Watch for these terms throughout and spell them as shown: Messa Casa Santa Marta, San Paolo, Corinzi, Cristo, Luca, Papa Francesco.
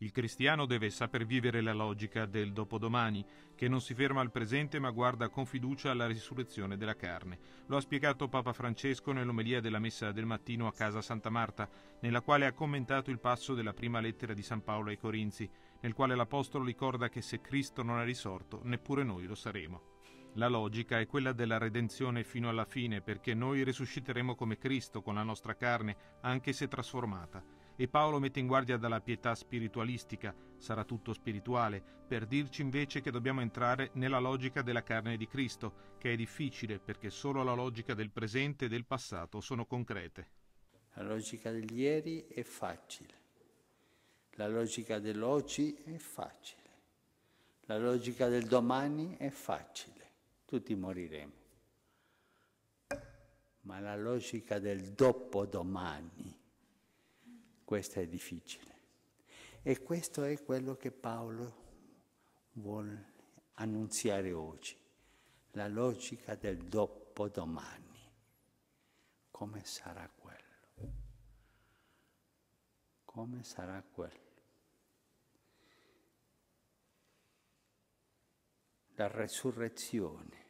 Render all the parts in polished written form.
Il cristiano deve saper vivere la logica del dopodomani, che non si ferma al presente ma guarda con fiducia alla risurrezione della carne. Lo ha spiegato Papa Francesco nell'omelia della Messa del mattino a Casa Santa Marta, nella quale ha commentato il passo della prima lettera di San Paolo ai Corinzi, nel quale l'Apostolo ricorda che se Cristo non è risorto, neppure noi lo saremo. La logica è quella della redenzione fino alla fine, perché noi risusciteremo come Cristo con la nostra carne, anche se trasformata. E Paolo mette in guardia dalla pietà spiritualistica, sarà tutto spirituale, per dirci invece che dobbiamo entrare nella logica della carne di Cristo, che è difficile perché solo la logica del presente e del passato sono concrete. La logica degli ieri è facile, la logica dell'oggi è facile, la logica del domani è facile, tutti moriremo. Ma la logica del dopodomani, questa è difficile. E questo è quello che Paolo vuole annunziare oggi, la logica del dopodomani. Come sarà quello? Come sarà quello? La resurrezione.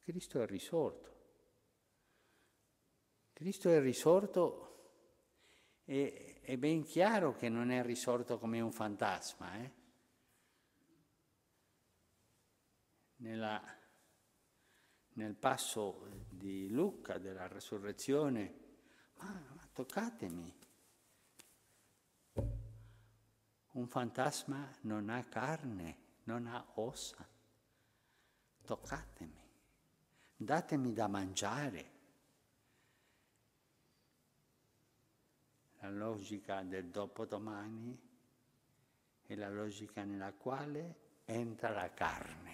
Cristo è risorto. Cristo è risorto. È ben chiaro che non è risorto come un fantasma. Nel passo di Luca della resurrezione, ma toccatemi, un fantasma non ha carne, non ha ossa, toccatemi, datemi da mangiare. La logica del dopodomani è la logica nella quale entra la carne.